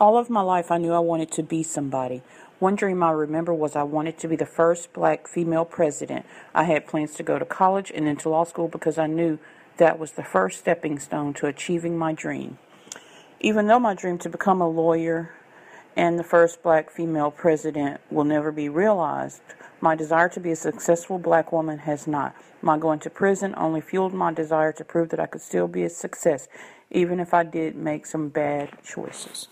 All of my life I knew I wanted to be somebody. One dream I remember was I wanted to be the first black female president. I had plans to go to college and into law school because I knew that was the first stepping stone to achieving my dream. Even though my dream to become a lawyer and the first black female president will never be realized, my desire to be a successful black woman has not. My going to prison only fueled my desire to prove that I could still be a success, even if I did make some bad choices.